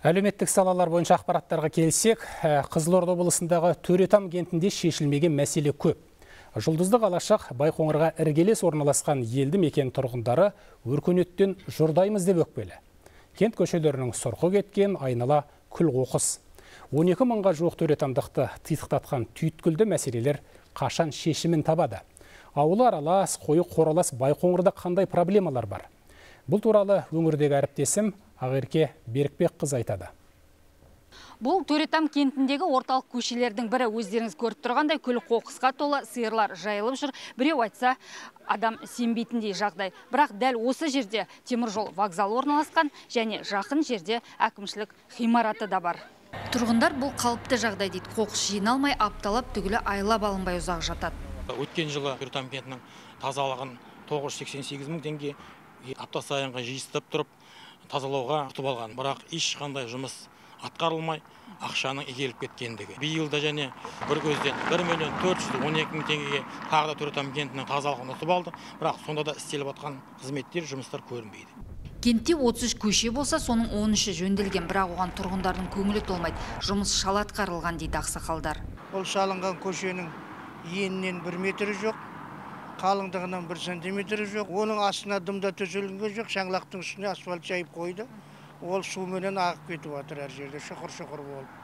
Әлеуметтік салалар бойынша ақпараттарға келсек, Қызылорда облысындағы Төретам кентінде шешілмеген мәселе көп. Жұлдызды қалашық Байқоңырға іргелес орналасқан елді мекен тұрғындары өркениеттен жұрдаймыз деп өкпелі. Кент көшелерінің сұрқы кеткен айнала күл қоқыс. 12 мыңға жуық төретамдықты титықтатқан түйткілді мәселелер қашан шешімін табады. Ауылы аралас, қойы қоралас Байқоңырда қандай проблемалар бар? Бұл туралы өңірдегі әріптесім Ағерке Берікбек қыз айтады. Бұл Төретам кентіндегі орталық көшелердің бірі. Өздеріңіз көріп тұрғандай, күл қоқысқа толы сиырлар жайылып жүр. Біреу айтса, адам сенбейтіндей жағдай. Бірақ дәл осы жерде теміржол вокзалы орналасқан және жақын жерде әкімшілік ғимараты да бар. Тұрғындар бұл қалыпты жағдай дейді. Қоқыс жиналмай, апталап, түгілі айлап алынбай ұзақ жатады. Өткен жылы Төретам кентінің тазалығын 988 мың теңге апта сайынға жиыстып тұрып, тазалауға құтып алған. Бірақ ешқандай жұмыс атқарылмай, ақшаның игеріліп кеткендігі. Биылда және бір көзден 1 412 000 теңгеге тағы да Төретам кентінің тазалығын ұтып алды. Бірақ сонда да істеліп атқан қызметтер, жұмыстар көрінбейді. Кентте 33 көше болса, соның 13-і жөнделген, бірақ оған тұрғындардың көңілі толмайды. Жұмыс шала атқарылған дейді ақсақалдар. Ол шалынған көшенің енінен 1 метрі жоқ, қалыңдығынан 1 сантиметрі жоқ. Оның астына дымда төселінген жоқ, шаңлақтың үстіне асфальт жайып қойды. Ол суменен ағып кетіп жатыр әр жерде, шұқыр-шұқыр болып.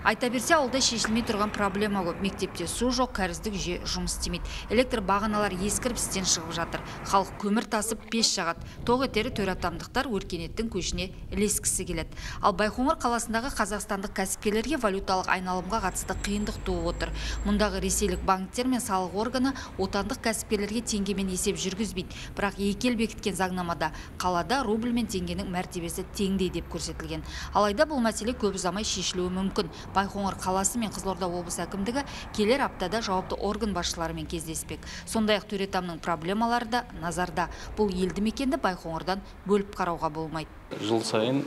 Айта берсе, ауылда шешілмей тұрған проблема көп. Мектепте су жоқ, кәріздік жүйе жұмыс істемейді. Электр бағаналар ескіріп істен шығып жатыр. Халық көмір тасып пеш жағады. Тоқ етері төретамдықтар өркениеттің көшіне ілескісі келеді. Ал Байқоңыр қаласындағы қазақстандық кәсіпкерлерге валюталық айналымға қатысты қиындық туып отыр. Мұндағы ресейлік банктер мен салық органы отандық кәсіпкерлерге теңгемен есеп жүргізбейді. Бірақ екі ел бекіткен заңнамада қалада рубль мен теңгенің мәртебесі теңдей деп көрсетілген. Алайда бұл мәселе көп ұзамай шешілуі мүмкін. Байқоңыр қаласы мен Қызылорда облысы әкімдігі келер аптада жауапты орган басшыларымен кездеспек. Сондай-ақ Төретамның проблемалары да назарда. Бұл елді мекенді Байқоңырдан бөліп қарауға болмайды. Жыл сайын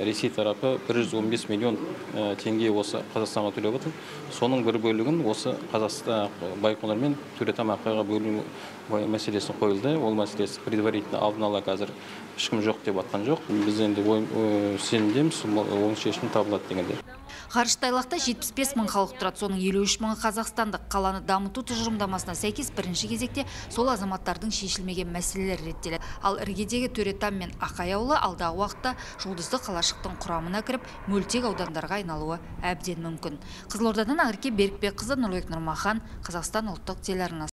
Ресей тарапы 115 миллион теңге осы Қазақстанға төлеп отыр. Соның бір бөлігін осы Байқоңыр мен Төретам аққайға бөліну мәселесін қойылды. Ол мәселесі предварительно алдын ала қазір ешкім жоқ деп атқан жоқ. Біз енді сенімдеміз, оның шешімі табылады дегенде. Қарыштайлақта 75 мың халық тұрады, соның 53 мыңы қазақстандық. Қаланы дамыту тұжырымдамасына сәйкес бірінші кезекте сол азаматтардың шешілмеген мәселелер реттеледі. Ал іргедегі Төретам мен Ақай ауылы алдағы уақытта жұлдызды қалашықтың құрамына кіріп, мөлтек аудандарға айналуы әбден мүмкін. Қызылордадан Ағерке Берікбек қызы, Нұрлыбек Нұрмахан, Қазақстан ұлттық телеарнасы.